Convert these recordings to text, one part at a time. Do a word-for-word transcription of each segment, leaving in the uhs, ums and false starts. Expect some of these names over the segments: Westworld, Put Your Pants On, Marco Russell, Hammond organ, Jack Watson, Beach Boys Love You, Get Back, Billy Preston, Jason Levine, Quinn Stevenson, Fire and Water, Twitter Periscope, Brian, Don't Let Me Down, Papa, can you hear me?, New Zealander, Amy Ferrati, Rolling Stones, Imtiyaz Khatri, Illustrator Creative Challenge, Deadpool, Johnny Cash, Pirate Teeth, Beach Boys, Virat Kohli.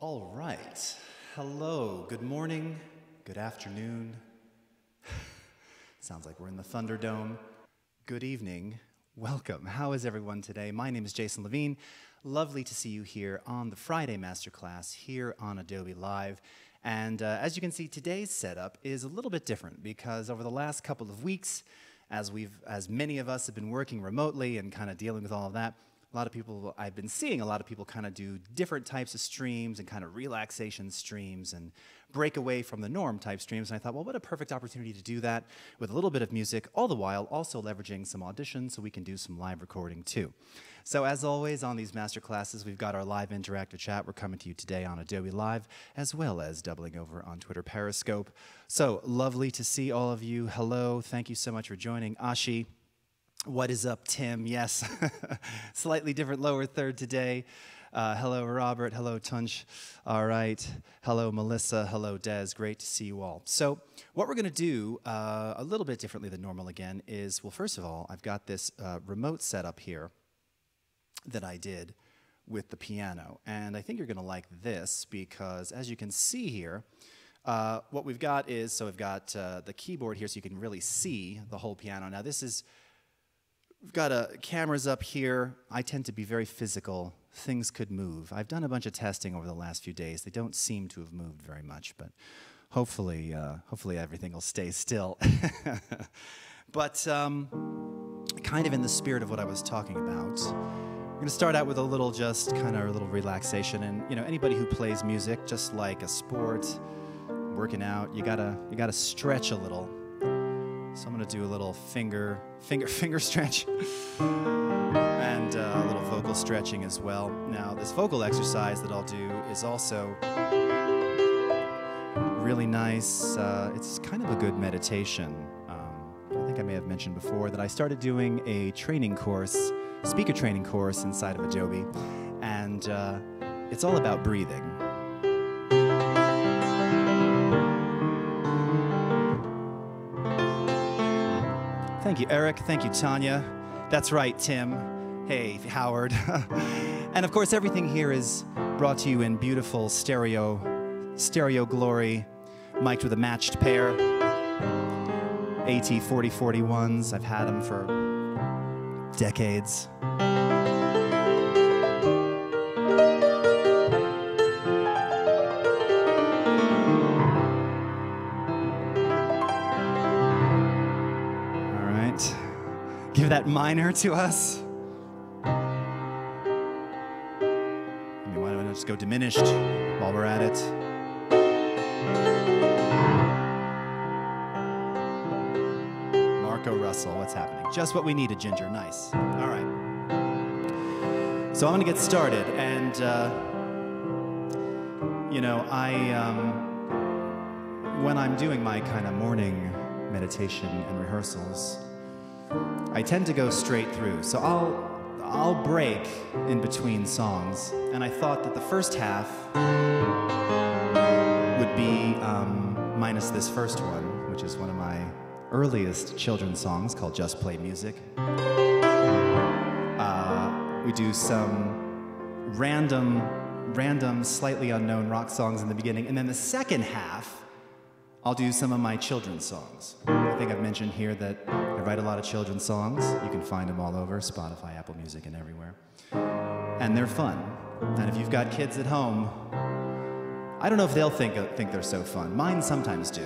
All right. Hello. Good morning. Good afternoon. Sounds like we're in the Thunderdome. Good evening. Welcome. How is everyone today? My name is Jason Levine. Lovely to see you here on the Friday Masterclass here on Adobe Live. And uh, as you can see, today's setup is a little bit different because over the last couple of weeks, as we've, as many of us have been working remotely and kind of dealing with all of that, a lot of people, I've been seeing a lot of people kind of do different types of streams and kind of relaxation streams and break away from the norm type streams. And I thought, well, what a perfect opportunity to do that with a little bit of music, all the while also leveraging some auditions so we can do some live recording too. So as always on these master classes, we've got our live interactive chat. We're coming to you today on Adobe Live as well as doubling over on Twitter Periscope. So lovely to see all of you. Hello. Thank you so much for joining. Ashi. What is up, Tim? Yes, slightly different lower third today. Uh, hello, Robert. Hello, Tunch. All right. Hello, Melissa. Hello, Des. Great to see you all. So what we're going to do uh, a little bit differently than normal again is, well, first of all, I've got this uh, remote setup here that I did with the piano. And I think you're going to like this because, as you can see here, uh, what we've got is, so I've got uh, the keyboard here so you can really see the whole piano. Now, this is... We've got uh, cameras up here. I tend to be very physical. Things could move. I've done a bunch of testing over the last few days. They don't seem to have moved very much, but hopefully, uh, hopefully everything will stay still. But um, kind of in the spirit of what I was talking about, we're gonna start out with a little, just kind of a little relaxation. And you know, anybody who plays music, just like a sport, working out, you gotta, you gotta stretch a little. So I'm going to do a little finger, finger, finger stretch and uh, a little vocal stretching as well. Now, this vocal exercise that I'll do is also really nice. Uh, it's kind of a good meditation. Um, I think I may have mentioned before that I started doing a training course, speaker training course inside of Adobe, and uh, it's all about breathing. Thank you, Eric. Thank you, Tanya. That's right, Tim. Hey, Howard. And of course, everything here is brought to you in beautiful stereo, stereo glory, mic'd with a matched pair. A T forty forty-ones. I've had them for decades. That minor to us. I mean, why don't I just go diminished while we're at it? Marco Russell, what's happening? Just what we needed, Ginger. Nice. All right. So I'm going to get started, and uh, you know, I um, when I'm doing my kind of morning meditation and rehearsals, I tend to go straight through, so I'll I'll break in between songs, and I thought that the first half would be um, minus this first one, which is one of my earliest children's songs called Just Play Music. Uh, we do some random, random, slightly unknown rock songs in the beginning, and then the second half, I'll do some of my children's songs. I think I've mentioned here that I write a lot of children's songs. You can find them all over Spotify, Apple Music, and everywhere. And they're fun. And if you've got kids at home, I don't know if they'll think, think they're so fun. Mine sometimes do.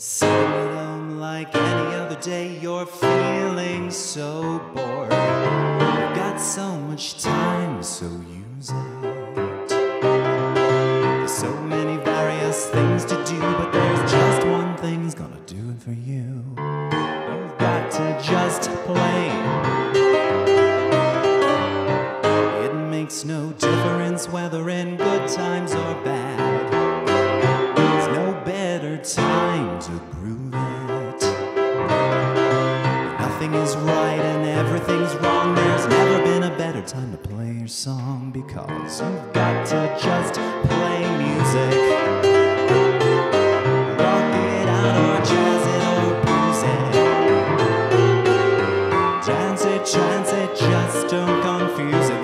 So like any other day, you're feeling so bored. You've got so much time, so use it. There's so many various things to do, but there's just one thing's gonna do it for you. You've got to just play. Makes no difference whether in good times or bad. There's no better time to prove it. Nothing is right and everything's wrong. There's never been a better time to play your song, because you've got to just play music. Rock it out or jazz it or blues it. Dance it, trance it, just don't confuse it.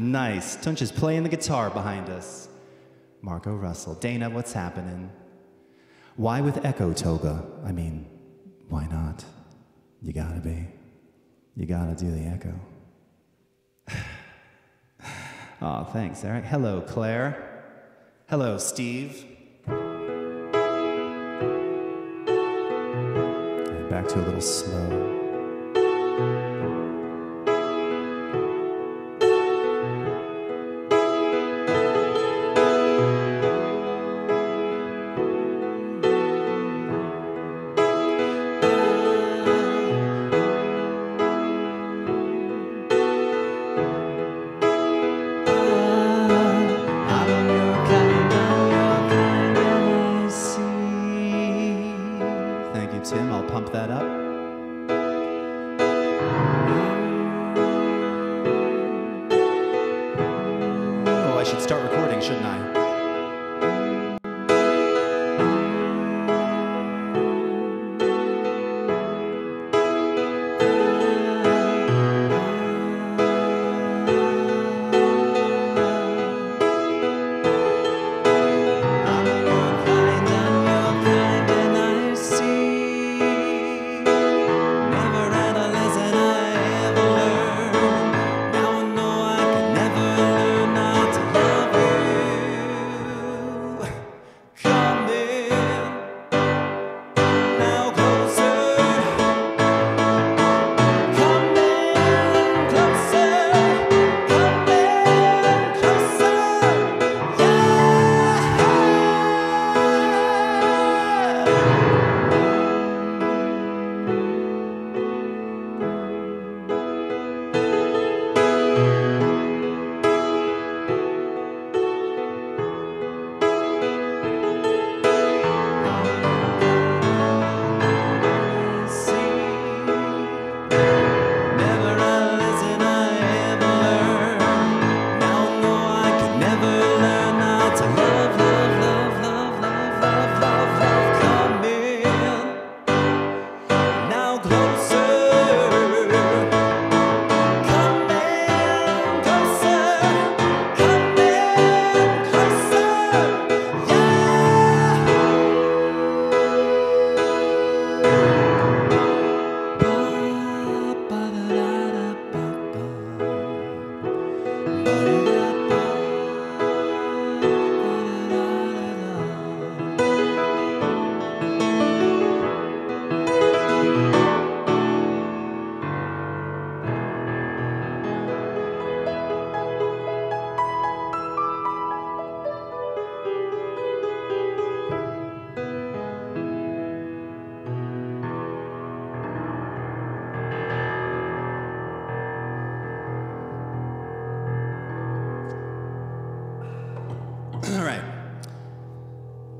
Nice. Tunch is playing the guitar behind us. Marco Russell. Dana, what's happening? Why with Echo Toga? I mean, why not? You gotta be. You gotta do the echo. Aw, oh, thanks, Eric. Hello, Claire. Hello, Steve. And back to a little slow.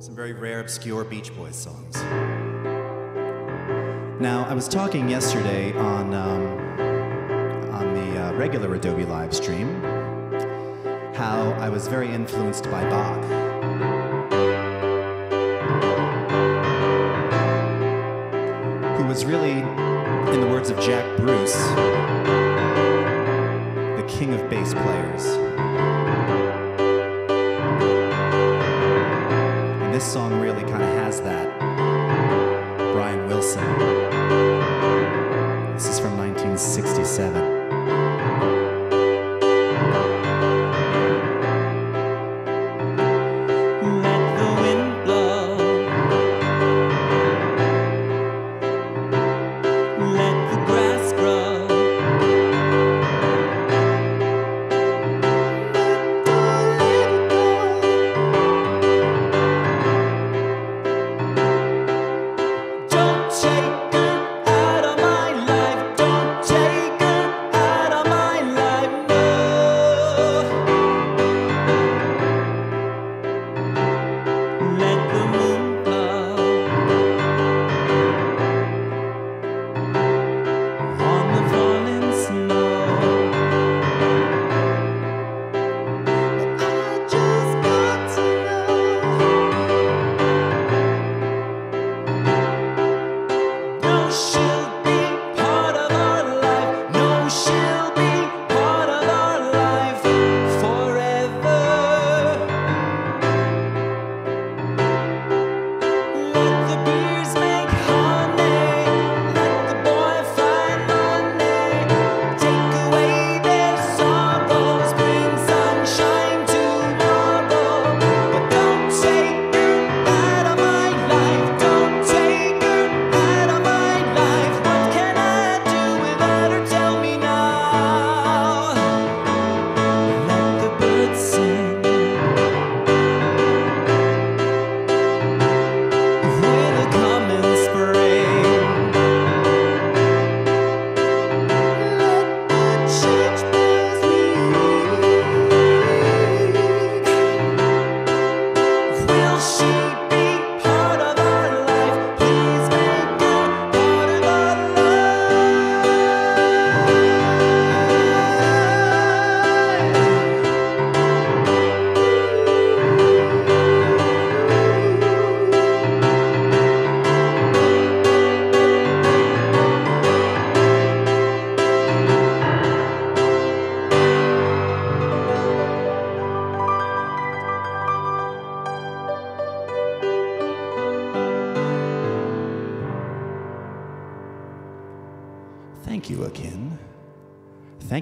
some very rare, obscure Beach Boys songs. Now, I was talking yesterday on, um, on the uh, regular Adobe Live stream how I was very influenced by Bach. Was really, in the words of Jack Bruce, the king of bass players. And this song really kind of has that. Brian Wilson. This is from nineteen sixty-seven.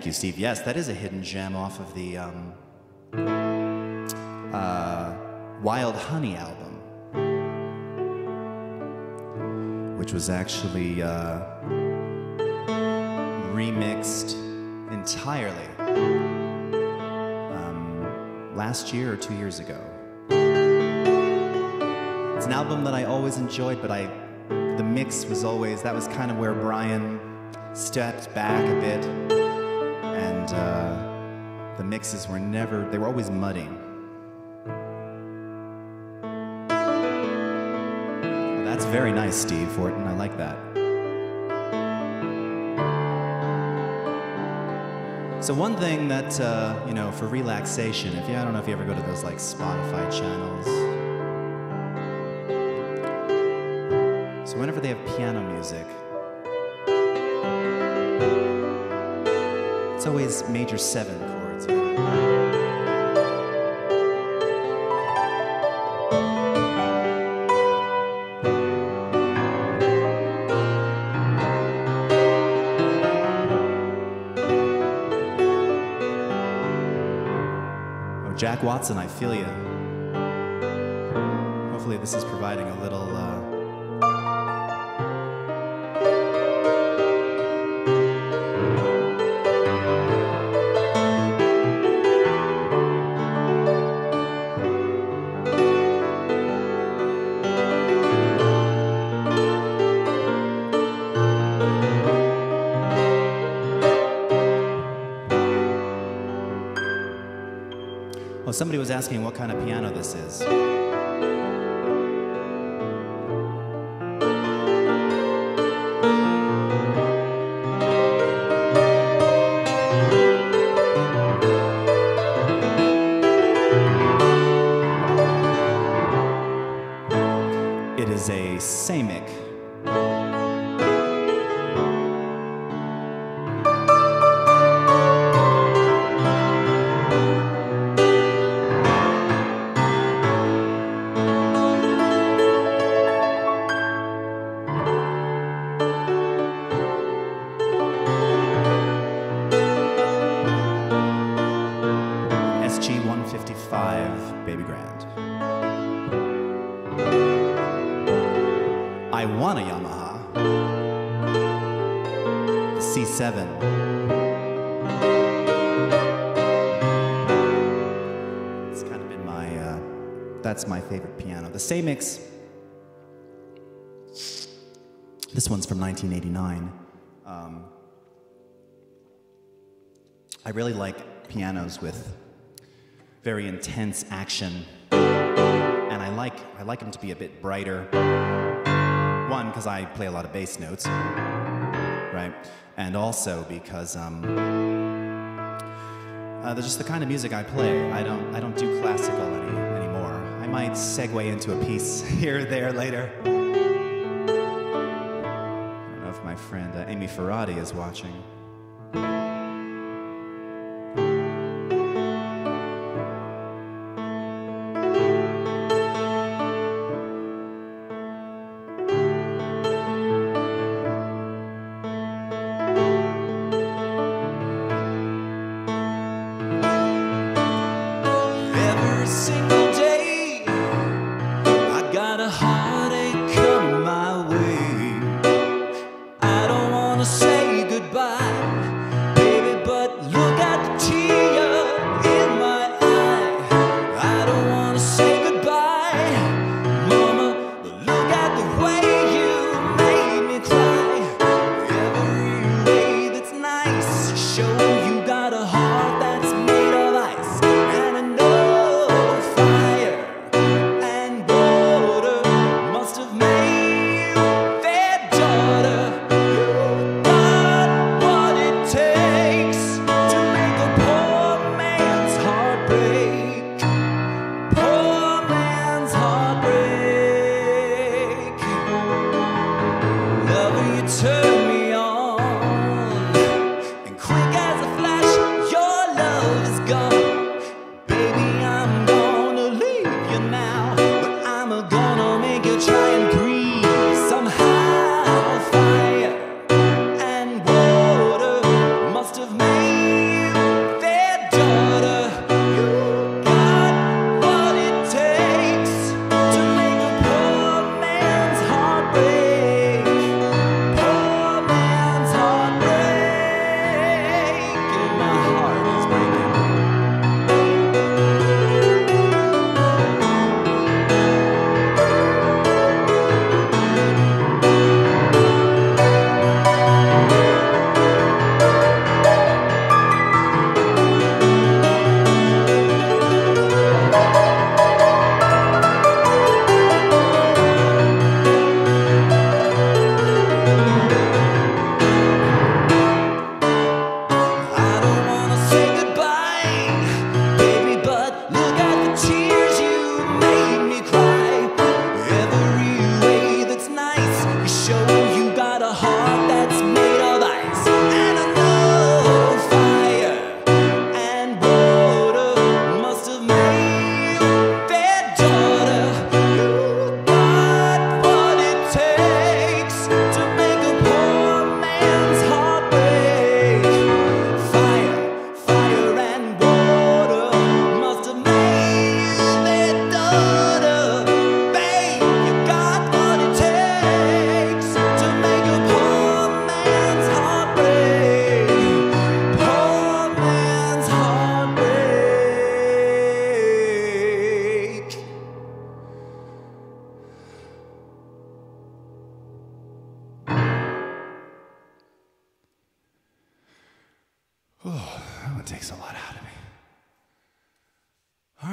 Steve, yes, that is a hidden gem off of the um, uh, Wild Honey album, which was actually uh, remixed entirely um, last year or two years ago. It's an album that I always enjoyed, but I the mix was always, that was kind of where Brian stepped back a bit. And uh, the mixes were never, they were always muddy. Well, that's very nice, Steve Horton. I like that. So one thing that, uh, you know, for relaxation, if you, I don't know if you ever go to those like Spotify channels. So whenever they have piano music, it's always major seven chords. Oh, Jack Watson, I feel you. Hopefully this is providing a little uh, somebody was asking what kind of piano this is. It is a Samick. Samix. This one's from nineteen eighty-nine. Um, I really like pianos with very intense action, and I like I like them to be a bit brighter. One, because I play a lot of bass notes, right? And also because um, uh, they're just the kind of music I play. I don't I don't do classical anymore. I might segue into a piece here or there later. I don't know if my friend uh, Amy Ferrati is watching.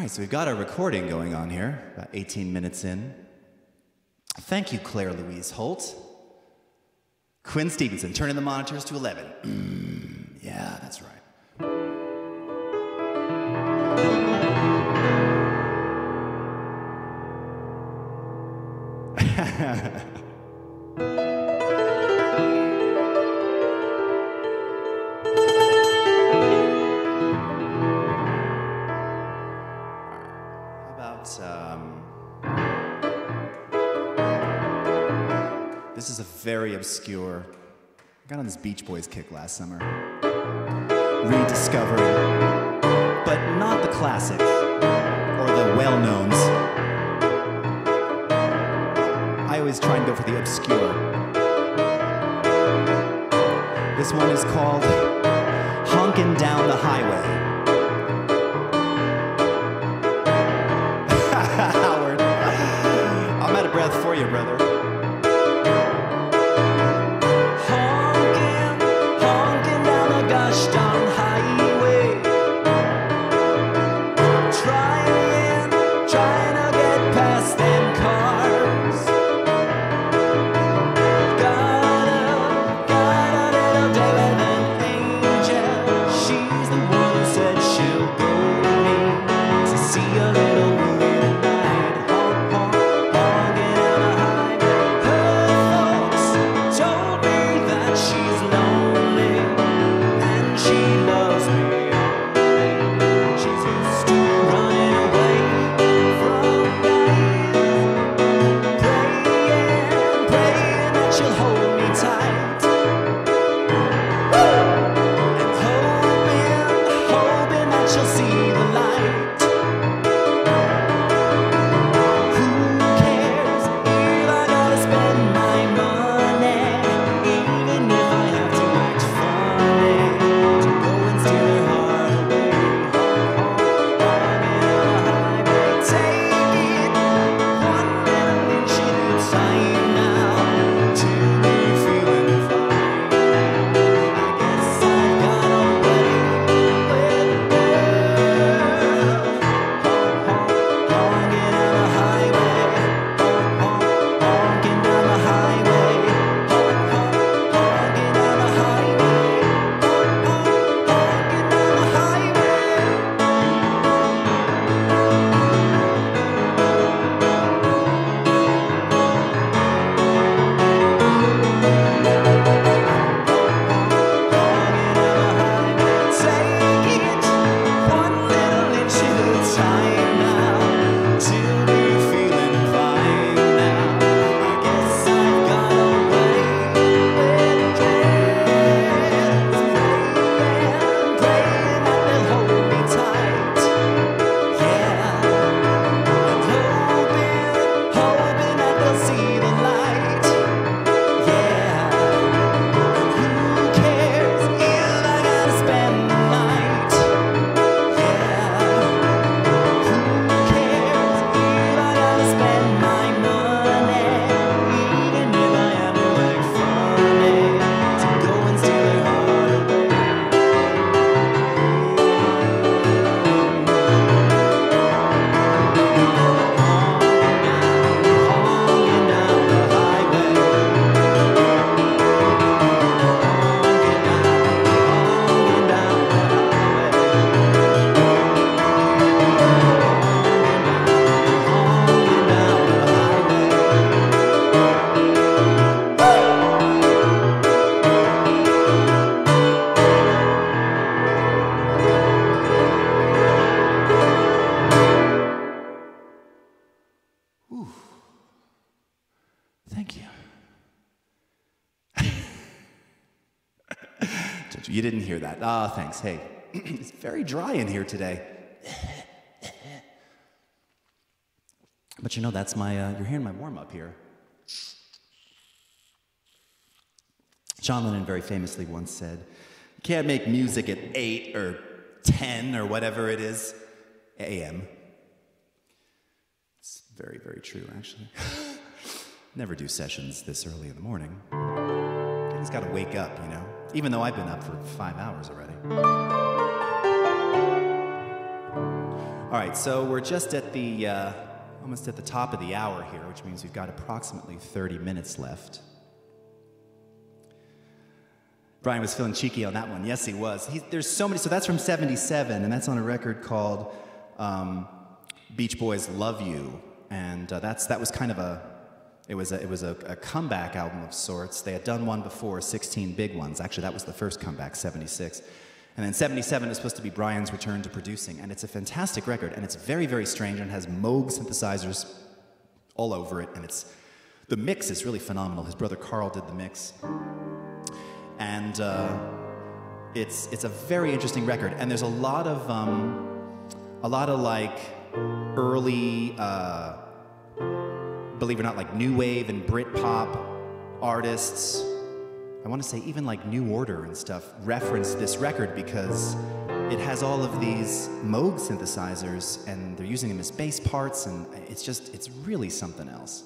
So we've got a recording going on here, about eighteen minutes in. Thank you, Claire Louise Holt. Quinn Stevenson, turning the monitors to eleven. Mm, yeah, that's right. How about, um, this is a very obscure, I got on this Beach Boys kick last summer. Rediscovering, but not the classics, or the well-knowns. I always try and go for the obscure. This one is called Honkin' Down the Highway. Howard, I'm out of breath for you, brother. You didn't hear that. Ah, oh, thanks. Hey, it's very dry in here today. But you know, that's my, uh, you're hearing my warm-up here. John Lennon very famously once said, you can't make music at eight or ten or whatever it is, a m. It's very, very true, actually. Never do sessions this early in the morning. You just gotta wake up, you know? Even though I've been up for five hours already. All right, so we're just at the, uh, almost at the top of the hour here, which means we've got approximately thirty minutes left. Brian was feeling cheeky on that one. Yes, he was. He, there's so many, so that's from seventy-seven, and that's on a record called um, Beach Boys Love You, and uh, that's that was kind of a, It was a, it was a, a comeback album of sorts. They had done one before, sixteen Big Ones. Actually, that was the first comeback, seventy-six. And then seventy-seven is supposed to be Brian's return to producing, and it's a fantastic record, and it's very, very strange, and has Moog synthesizers all over it, and it's, the mix is really phenomenal. His brother Carl did the mix. And uh, it's, it's a very interesting record, and there's a lot of, um, a lot of like, early, uh, believe it or not, like new wave and Britpop artists, I want to say even like New Order and stuff, referenced this record because it has all of these Moog synthesizers and they're using them as bass parts, and it's just, it's really something else.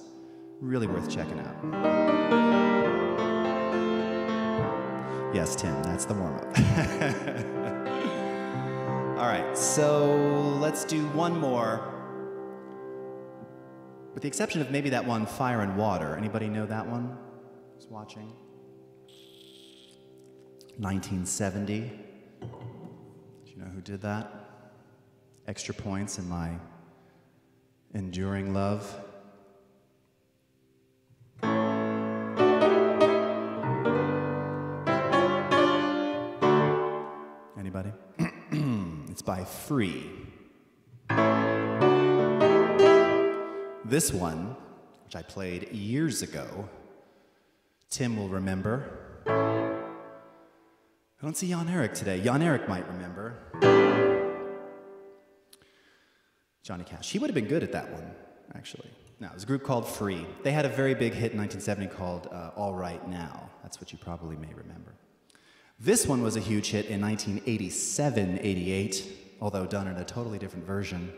Really worth checking out. Yes, Tim, that's the warm-up. All right, so let's do one more. With the exception of maybe that one, Fire and Water. Anybody know that one? Who's watching? nineteen seventy. Do you know who did that? Extra points in my enduring love. Anybody? It's by Free. This one, which I played years ago, Tim will remember. I don't see Jan Eric today. Jan Eric might remember. Johnny Cash. He would have been good at that one, actually. No, it was a group called Free. They had a very big hit in nineteen seventy called uh, All Right Now. That's what you probably may remember. This one was a huge hit in nineteen eighty-seven eighty-eight, although done in a totally different version.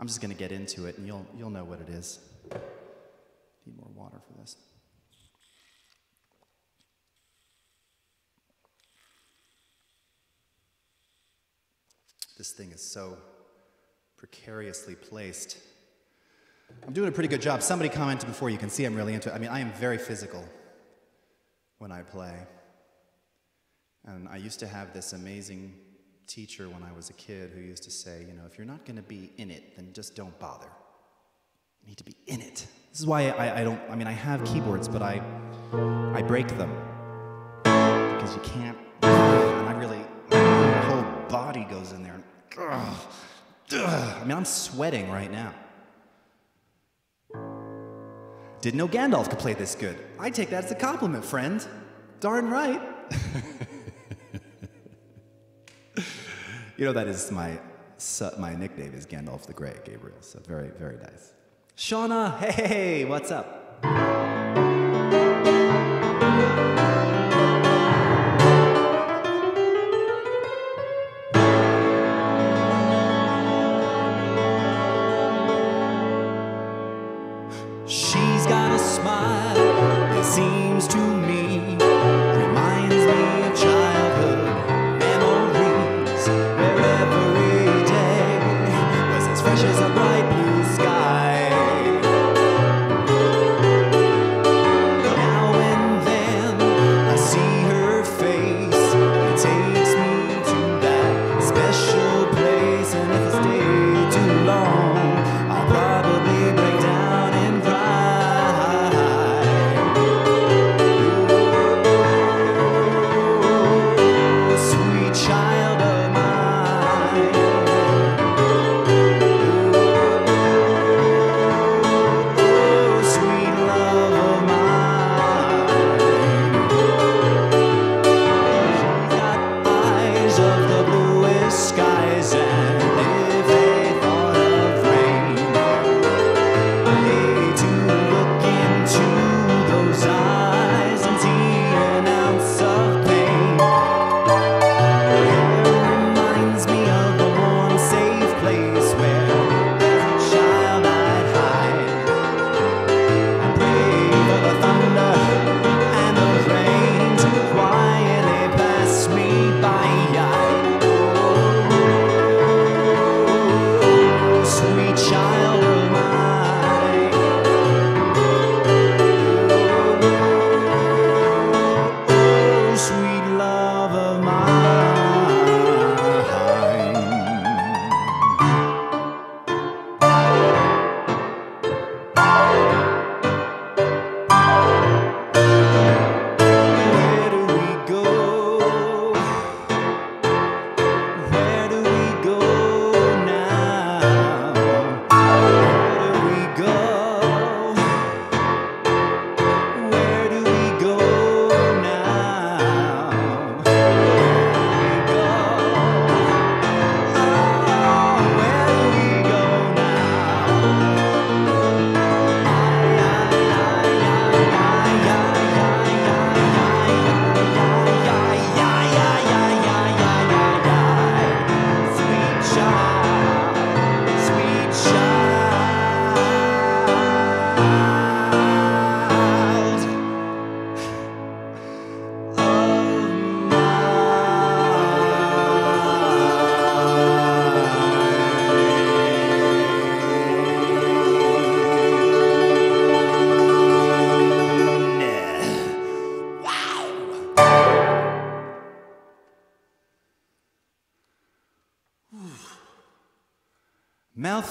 I'm just going to get into it, and you'll, you'll know what it is. Need more water for this. This thing is so precariously placed. I'm doing a pretty good job. Somebody commented before, you can see I'm really into it. I mean, I am very physical when I play. And I used to have this amazing teacher when I was a kid who used to say, you know, if you're not going to be in it, then just don't bother. You need to be in it. This is why I, I don't, I mean, I have keyboards, but I, I break them. Because you can't, and I really, my whole body goes in there. And, uh, uh, I mean, I'm sweating right now. Didn't know Gandalf could play this good. I take that as a compliment, friend. Darn right. You know, that is my, my nickname is Gandalf the Grey, Gabriel, so very, very nice. Shauna, hey, what's up? She's got a smile that seems to me reminds me of childhood. As a bright blue sky. Now and then I see her face. It takes me to that special place. And if I stay too long, I'll probably break down and cry.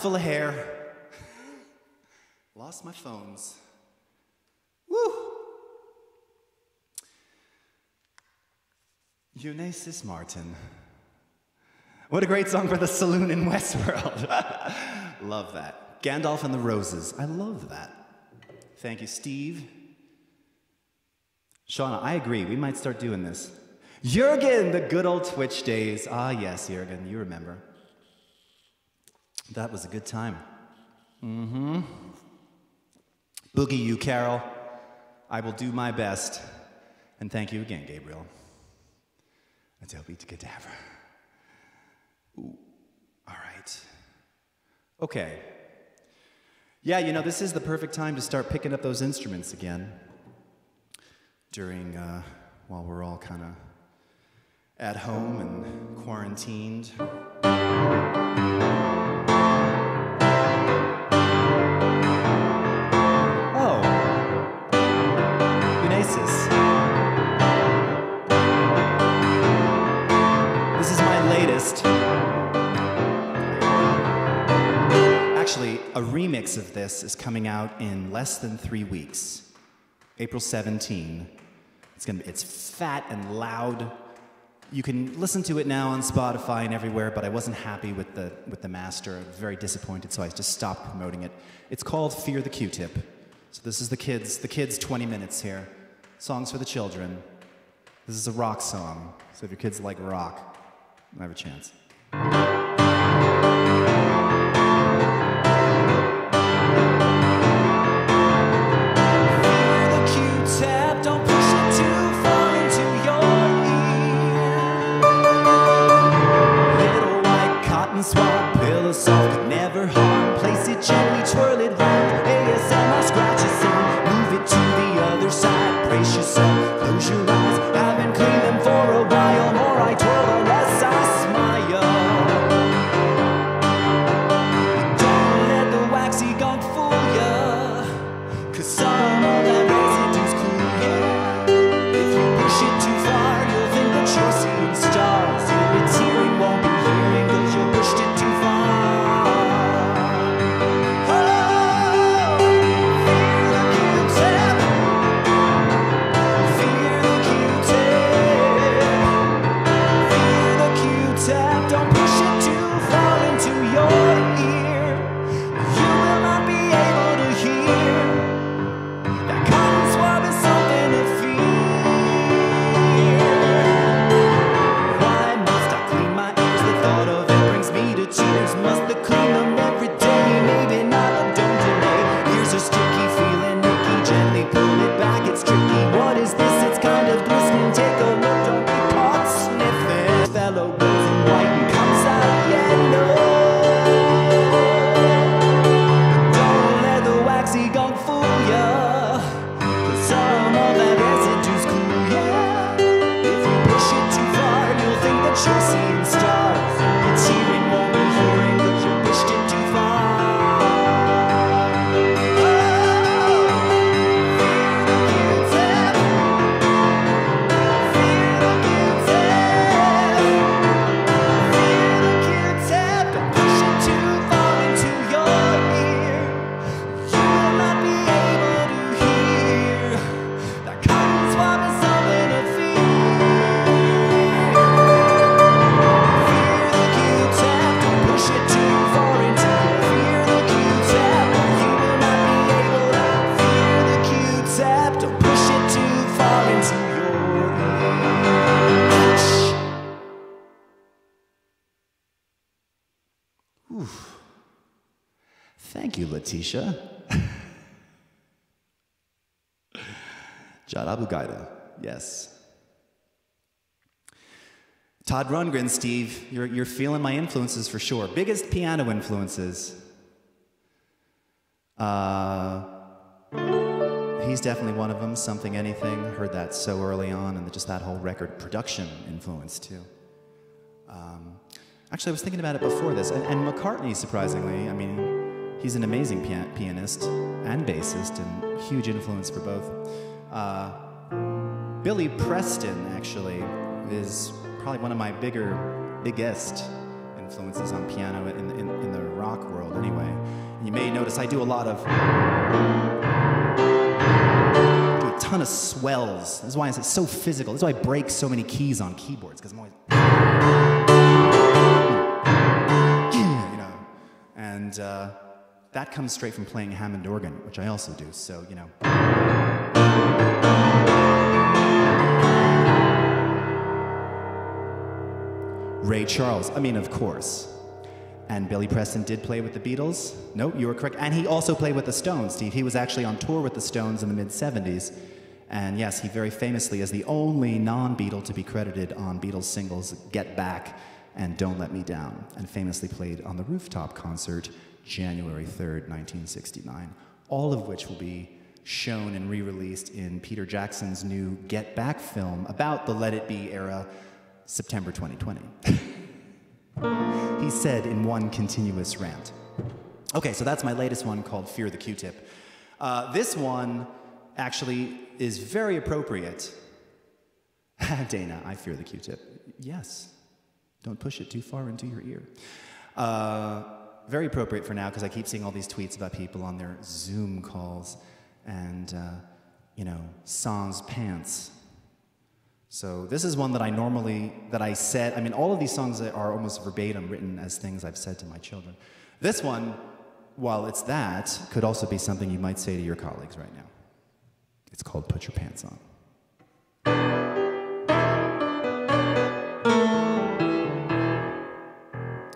Full of hair. Lost my phones. Woo! Unasis Martin. What a great song for the saloon in Westworld. Love that. Gandalf and the Roses. I love that. Thank you, Steve. Shauna, I agree. We might start doing this. Jurgen, the good old Twitch days. Ah, yes, Jurgen, you remember. That was a good time. Mm-hmm. Boogie you, Carol. I will do my best. And thank you again, Gabriel. Adobe to cadaver. Ooh. All right. Okay. Yeah, you know, this is the perfect time to start picking up those instruments again. During, uh, while we're all kind of at home and quarantined. Actually, a remix of this is coming out in less than three weeks, April seventeenth. It's gonna, it's fat and loud. You can listen to it now on Spotify and everywhere, but I wasn't happy with the with the master. I'm very disappointed, so I just stopped promoting it. It's called Fear the Q-Tip. So this is the kids, the kids twenty minutes here. Songs for the children. This is a rock song, so if your kids like rock, I have a chance. Yes. Todd Rundgren, Steve, you're, you're feeling my influences for sure. Biggest piano influences. Uh, he's definitely one of them. Something Anything, heard that so early on, and just that whole record production influence too. Um, actually, I was thinking about it before this, and, and McCartney, surprisingly, I mean, he's an amazing pian pianist and bassist, and huge influence for both. Uh, Billy Preston, actually, is probably one of my bigger, biggest influences on piano in, in, in the rock world anyway. And you may notice I do a lot of, I do a ton of swells. This is why it's so physical. This is why I break so many keys on keyboards, because I'm always, you know, and uh, that comes straight from playing Hammond organ, which I also do, so, you know. Ray Charles, I mean, of course. And Billy Preston did play with the Beatles. Nope, you were correct. And he also played with the Stones, Steve. He was actually on tour with the Stones in the mid seventies. And yes, he very famously is the only non-Beatle to be credited on Beatles singles Get Back and Don't Let Me Down, and famously played on the Rooftop Concert January third, nineteen sixty-nine, all of which will be shown and re-released in Peter Jackson's new Get Back film about the Let It Be era, September twenty twenty. He said in one continuous rant. Okay, so that's my latest one called Fear the Q-Tip. Uh, this one actually is very appropriate. Dana, I fear the Q-Tip. Yes. Don't push it too far into your ear. Uh, very appropriate for now, because I keep seeing all these tweets about people on their Zoom calls and, uh, you know, sans pants. So this is one that I normally, that I said, I mean, all of these songs are almost verbatim written as things I've said to my children. This one, while it's that, could also be something you might say to your colleagues right now. It's called Put Your Pants On.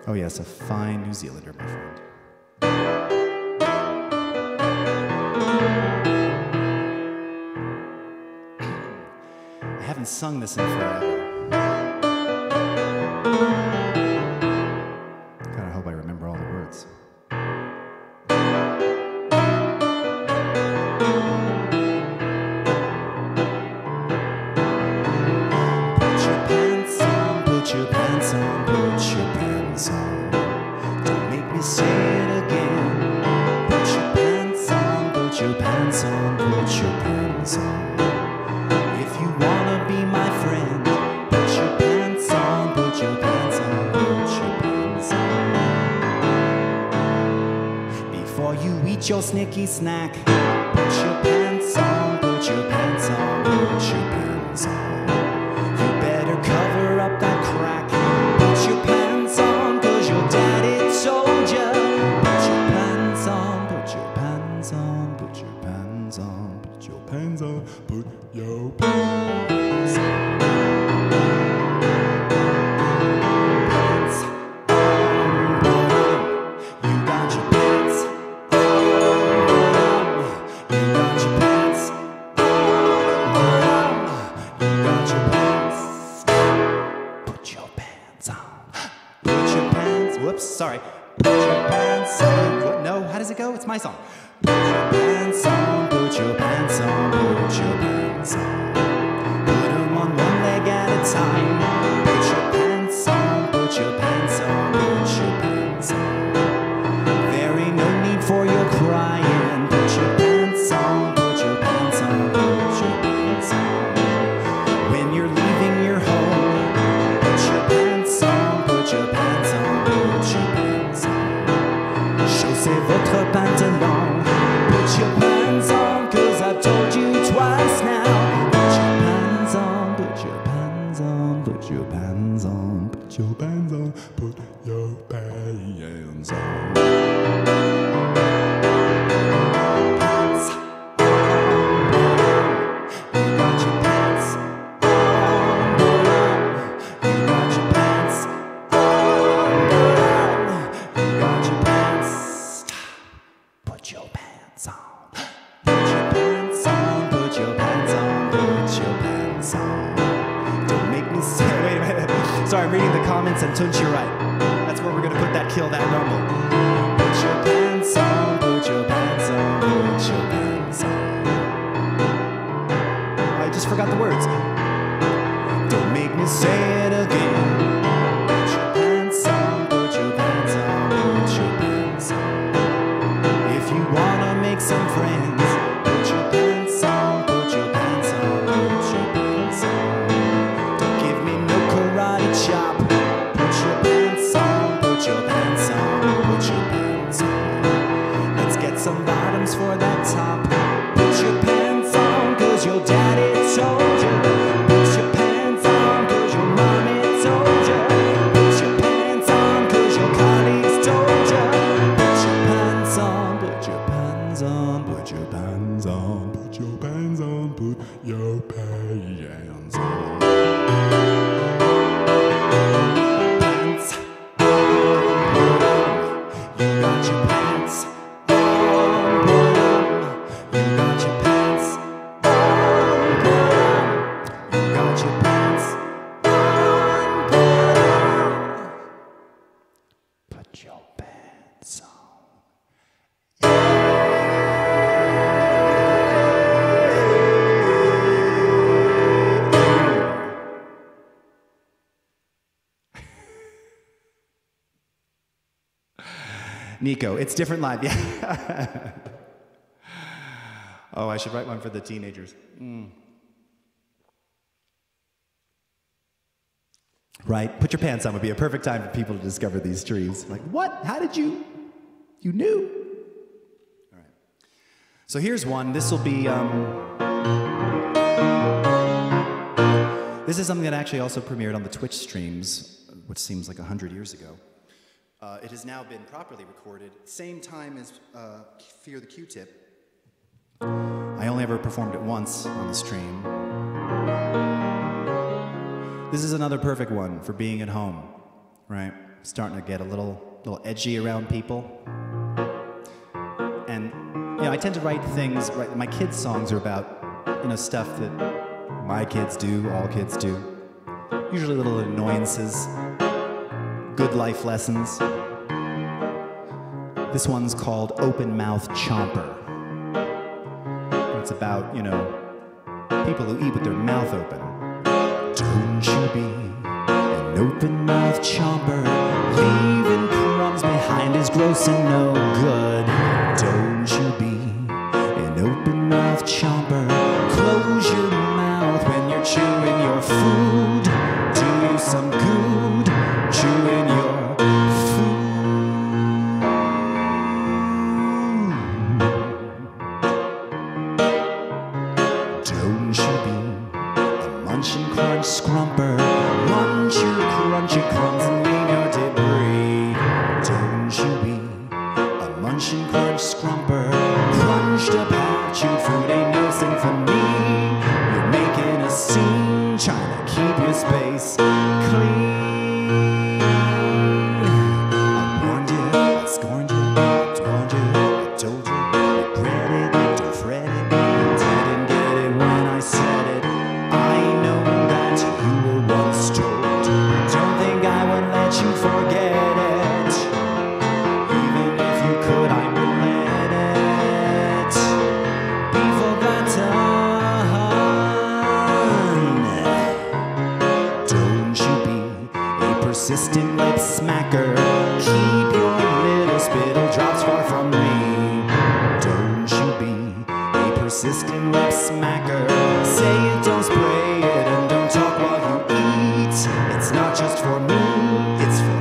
Oh yes, a fine New Zealander, my friend. Sung this in forever. God, I hope I remember all the words. Put your pants on, put your pants on, put your pants on. Don't make me say it again. Put your pants on, put your pants on, put your pants on. Your snicky snack. Put your pants on, put your pants on, put your pants on. You better cover up that crack. Put your pants on, cause your daddy told ya. Put your pants on, put your pants on, put your pants on, put your pants on, put your pants on. Sorry. Put your pants on. What? No, how does it go? It's my song. Put your pants on, put your pants on, put your pants on. Put them on one leg at a time. Put your pants on, put your pants on, put your pants on. There ain't no need for your crying. Put your pants on, put your pants on, put your pants on. When you're leaving your home, put your pants on, put your pants on. Chaussez votre pantalon. Put your pants on, cause I've told you twice now. Put your pants on, put your pants on, put your pants on, put your pants on, put your pants on. Pants on. You got your pants on. You got your pants on. Sorry, I'm reading the comments and Tunch, you're right. That's where we're gonna put that kill, that rumble. Put your pants on, put your pants on, put your pants on. Put your pants on, put your pants on, put your pants on. Pants on, put them. You got your pants on, put them. You got your pants on, put them. You got your pants on, put them. Put your pants on. Nico, it's different live, yeah. Oh, I should write one for the teenagers. Mm. Right, put your pants on would be a perfect time for people to discover these trees. Like, what? How did you? You knew. All right. So here's one. This will be. Um, this is something that actually also premiered on the Twitch streams, which seems like a hundred years ago. Uh, it has now been properly recorded, same time as uh, Fear the Q-Tip. I only ever performed it once on the stream. This is another perfect one for being at home, right? Starting to get a little, little edgy around people. And, you know, I tend to write things, right, my kids' songs are about, you know, stuff that my kids do, all kids do. Usually little annoyances. Good life lessons. This one's called Open Mouth Chomper. It's about, you know, people who eat with their mouth open. Don't you be an open mouth chomper, leaving crumbs behind is gross and no good. Don't you be an open mouth chomper, close your mouth when you're chewing your food. Do you some good. Chewing your food. Don't you be a munch and crunch scrumper. Munch your crunchy crumbs and leave your debris. Don't you be a munch and crunch scrumper. Crunched about your food ain't no symphony. You're making a scene, trying to keep your space clean. Persistent lip smacker, keep your little spittle drops far from me. Don't you be a persistent lip smacker. Say it, don't spray it, and don't talk while you eat. It's not just for me, it's for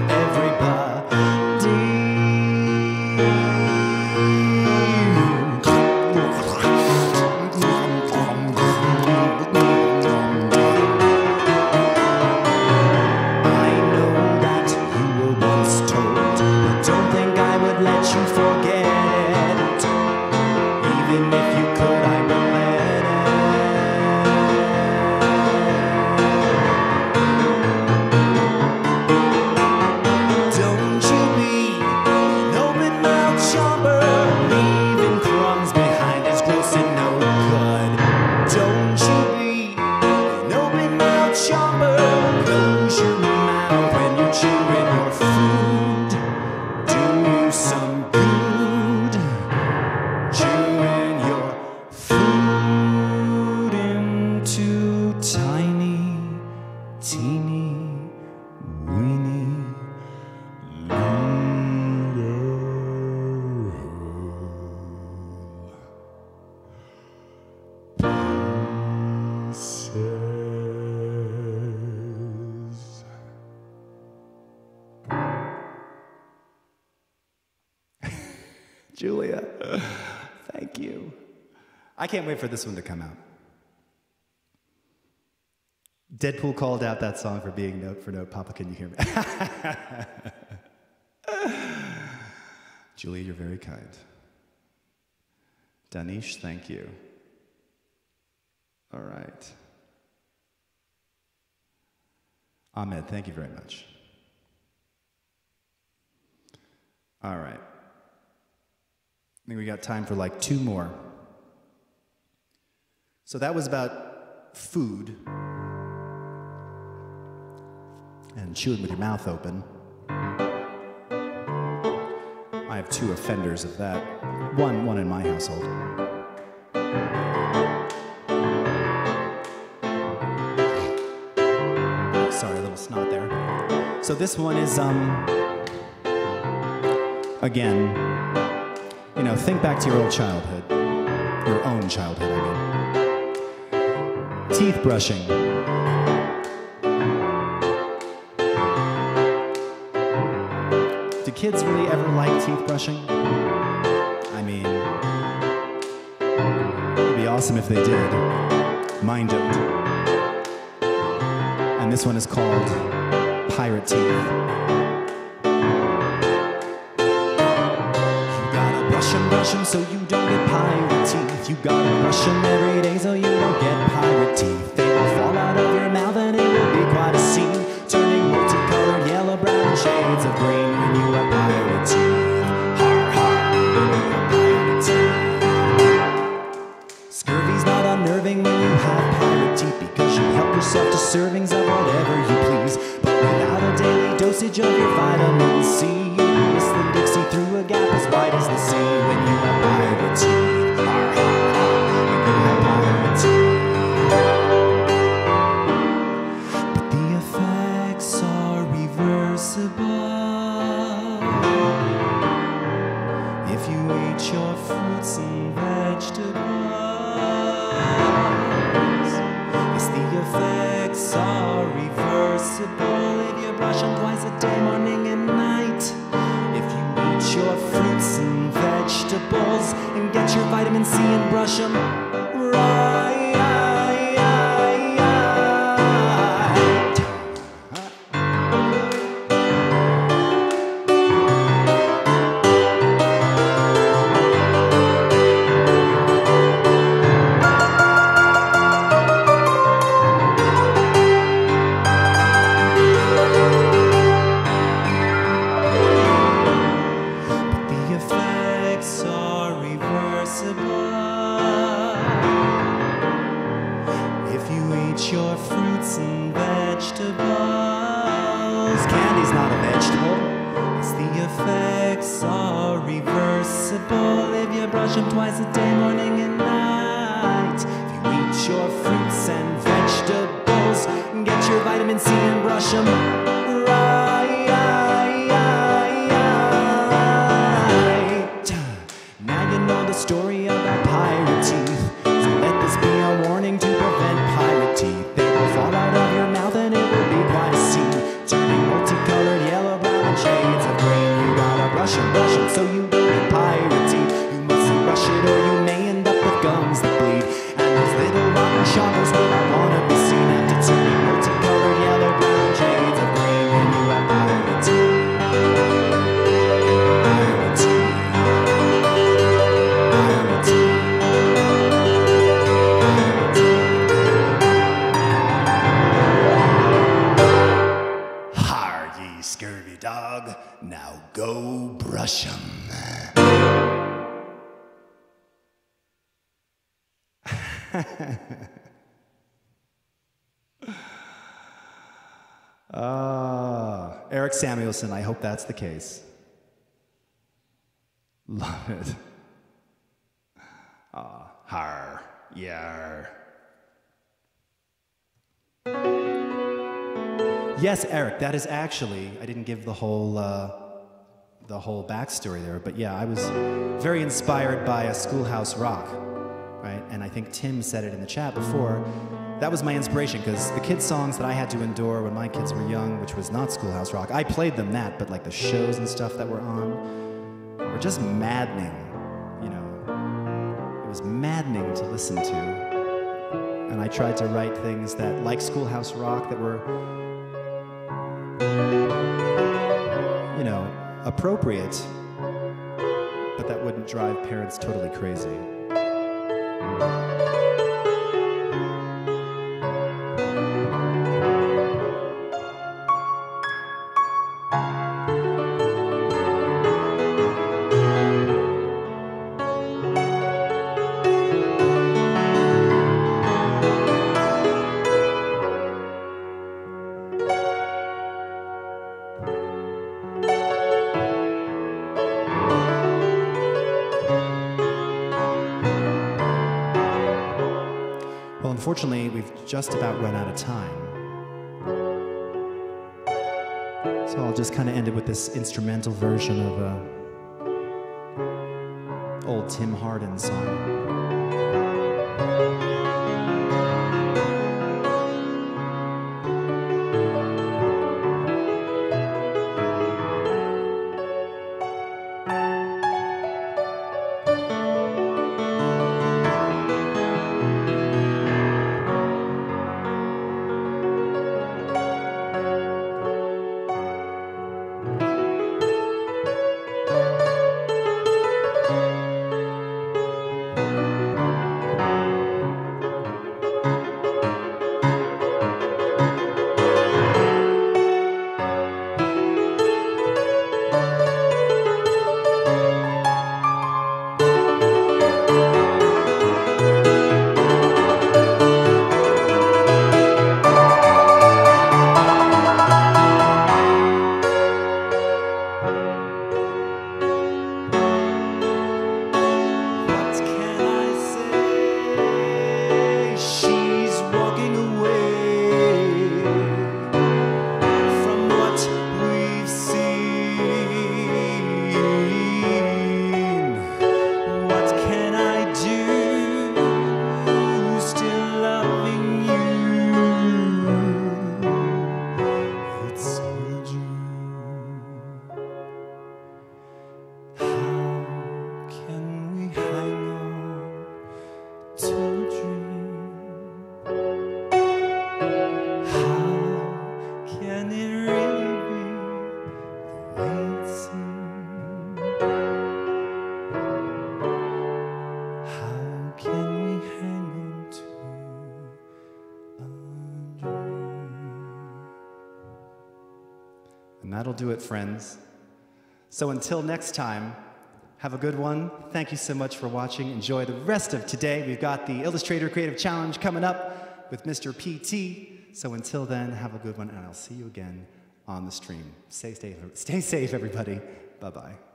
I can't wait for this one to come out. Deadpool called out that song for being note for note. Papa, can you hear me? Julia, you're very kind. Danish, thank you. All right. Ahmed, thank you very much. All right. I think we got time for like two more. So that was about food and chewing with your mouth open. I have two offenders of that. One, one in my household. Sorry, a little snot there. So this one is, um, again, you know, think back to your old childhood, your own childhood, I mean. Teeth brushing. Kids really ever like teeth brushing? I mean, it'd be awesome if they did. Mine don't. And this one is called Pirate Teeth. You gotta brush and brush them so you don't get pirate teeth. You gotta brush them every day so you don't get pirate teeth. They will fall out of your mouth and it will be quite a scene. Turning multicolored yellow, brown shades of green when you are pirate teeth. Har har, when you are pirate teeth. Scurvy's not unnerving when you have pirate teeth, because you help yourself to servings of whatever you please. But without a daily dosage of your vitamin C, you miss the Dixie through a gap as wide as the sea when you are pirate teeth. Har har har, when you are pirate teeth. If you eat your fruits and vegetables, yes, the effects are reversible. If you brush them twice a day, morning and night. If you eat your fruits and vegetables and get your vitamin C and brush them right. Samuelson, I hope that's the case. Love it. Ah, oh, har, yar. Yes, Eric, that is actually, I didn't give the whole, uh, the whole backstory there, but yeah, I was very inspired by a Schoolhouse Rock, right? And I think Tim said it in the chat before. That was my inspiration, because the kids' songs that I had to endure when my kids were young, which was not Schoolhouse Rock, I played them that, but like the shows and stuff that were on were just maddening, you know. It was maddening to listen to. And I tried to write things that, like Schoolhouse Rock, that were, you know, appropriate, but that wouldn't drive parents totally crazy. unfortunately, we've just about run out of time. So I'll just kind of end it with this instrumental version of an old Tim Hardin song. Do it, friends. So until next time, have a good one. Thank you so much for watching. Enjoy the rest of today. We've got the Illustrator Creative Challenge coming up with Mister P T. So until then, have a good one, and I'll see you again on the stream. Stay safe, stay safe everybody. Bye-bye.